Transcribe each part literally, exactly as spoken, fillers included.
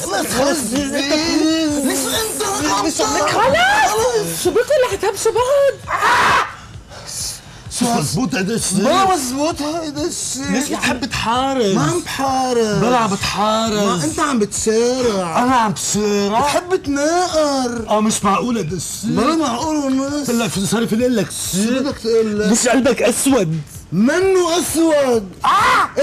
خلاص خلاص مش انت خلاص خلاص شبكوا اللي هتهبشوا بعض. مظبوطة ده الشيء ما مظبوطة ده الشيء. ليش بتحب تحارب؟ ما عم بحارب بلعب بتحارب. ما انت عم بتسارع انا عم بسارع. بتحب تناقر. اه مش معقولة ده الشيء. ما معقول ونص. قلت لك شو صار في لك شيء؟ شو بدك تقول لك؟ مش قلبك اسود؟ منه اسود. اه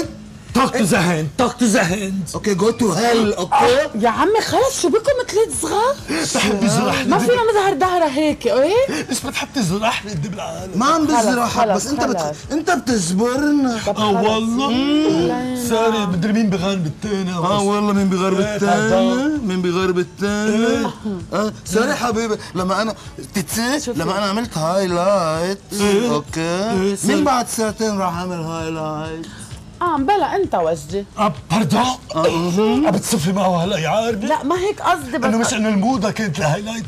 طاقته زهقت طاقته زهقت. اوكي جو تو هيل. اوكي يا عمي خلص شو بكم ثلاث صغار؟ بحب الزراحة ما فينا نظهر ظهرها هيك. ايه بس بتحب تزرحني قد بالعالم. ما عم بزرحك بس انت بت... انت بتجبرنا. اه والله ساري بدري مين بغرب الثاني. اه والله مين بغرب الثاني مين بغرب الثاني. اه ساري حبيبي لما انا تتسي لما انا عملت هايلايت. اوكي مين بعد ساعتين راح اعمل هايلايت. اه بلا انت وجدي. اه باردون اه بتصفي معه هلا يعارضني. لا ما هيك قصدي بس انه مش انه الموضه كانت الهايلايت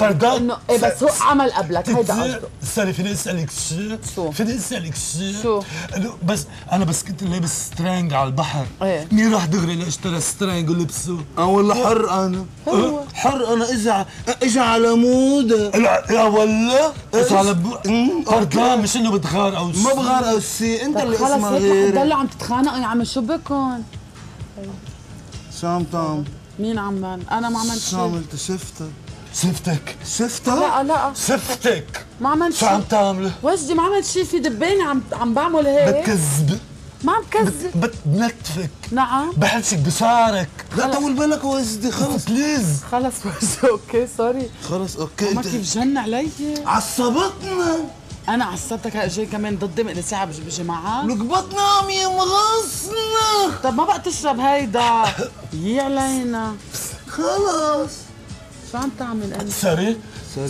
باردون انه ايه بس هو عمل قبلك هيدا قصده. سوري فيني اسالك شيء؟ شو؟ فيني اسالك شيء؟ شو؟ انه بس انا بس كنت لابس سترينج على البحر. ايه مين راح دغري لاشترى سترينج ولبسه؟ اه والله حر انا هو حر انا اجى اجى على موضه. لا يا والله اجى على باردون مش انه بتغار او شيء. ما بغار او شيء انت اللي اسمه غير. تتخانقوا يا عم شو بكم؟ شو عم تعمل؟ مين عم بعمل؟ أنا ما عملت شيء. شو عملت؟ شفتك شفتك شفتك؟ لا لا شفتك ما عملت شيء. شو عم تعملي؟ وجدي ما عملت شيء في دبانة عم عم بعمل هيك. بتكذبي؟ ما عم بكذب بت... بتنتفك. نعم بحلسك بشعرك. لا طول بالك وجدي خلص ليز خلص وجدي. اوكي سوري خلص اوكي. ما كيف جن علي عصبتنا. أنا عصبتك هلا جاي كمان ضدي من ساعة بجماعة؟ لك بطنا عم يمغصنا. طب ما بقى تشرب هيدا يي علينا خلص. شو عم تعمل أنت؟ سوري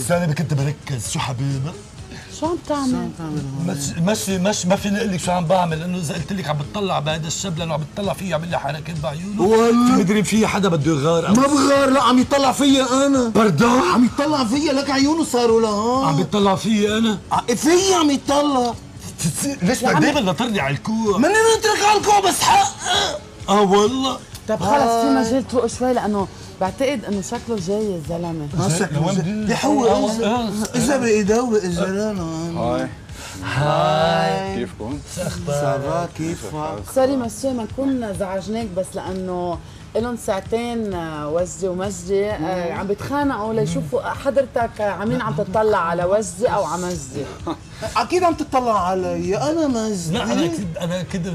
سوري كنت بركز. شو حبيبي؟ شو عم تعمل؟ شو عم تعمل هون؟ ماشي ماشي ما فيني اقول لك شو عم بعمل لانه اذا قلت لك عم بتطلع بهذا الشاب لانه عم بتطلع فيه عم لي حركات بعيونه. والله مدري في حدا بده يغار. ما بغار لا عم يطلع فيي انا. بردون عم يطلع فيي لك عيونه صاروا لهون. عم يطلع فيي انا؟ فيي عم يطلع. ليش بدك دايما ناطرني على الكوع؟ مني ناطرك على الكوع بس حقك. اه والله طب خلص في مجال تروق شوي لانه بعتقد انه شكله جاي الزلمه. اه شكله يحول اجا بيدور اجا لنا. هاي هاي كيفكم؟ سافا كيفك؟ سوري مسيو ما كنا زعجناك بس لانه لهم ساعتين وجدي ومجدي عم بيتخانقوا ليشوفوا حضرتك عمين عم تطلع على وجدي او على مجدي. اكيد عم تطلع علي انا مجدي. لا انا اكيد انا اكيد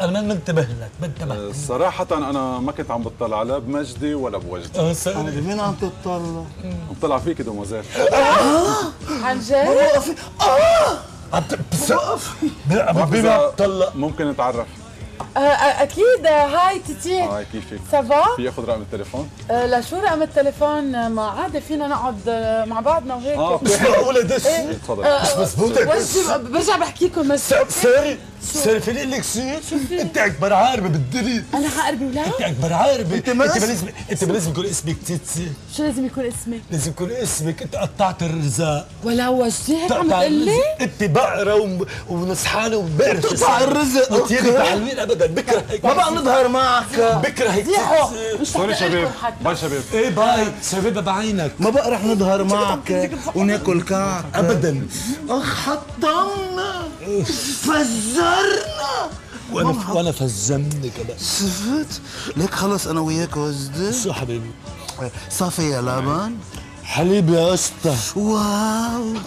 انا ما منتبه لك منتبه. صراحة انا ما كنت عم بطلع لا بمجدي ولا بوجدي. انا بمين عم تطلع؟ عم طلع فيك دوموزيل. عن جد؟ وقفي اه وقفي بما بطلع ممكن نتعرف. اكيد. هاي تيتي هاي كيفك؟ سافا؟ في ياخذ رقم التليفون؟ أه لا شو رقم التليفون؟ ما عادي فينا نقعد مع بعضنا وهيك. اه مش معقولة دش. تفضل مش مضبوطة دش. برجع بحكي لكم بس ساري ساري فيني اقول لك شيء؟ شو في؟ انت اكبر عاربة بالدنيا. انا عقربة ولا؟ انت اكبر عاربة. انت ما لازم انت ما لازم يكون اسمك تيتي. شو لازم يكون اسمي؟ لازم يكون اسمك انت قطعت الرزاق. ولا وجدي هيك عم تقول لي؟ انت بقرة ونصحانة وبقرة بتقطع الرزق. انت يدك تعلمين ابدا بكرهك. ما بقى نظهر معك بكرهك. سوري شباب باي شباب. ايه باي شباب بعينك. ما بقى رح نظهر معك وناكل كعك ابدا. اخ حطمنا فجرنا وانا وانا فزمني كمان. شفت ليك خلص انا وياك وجدي. شو حبيبي؟ صافي يا لبن حليب يا قشطة. واو.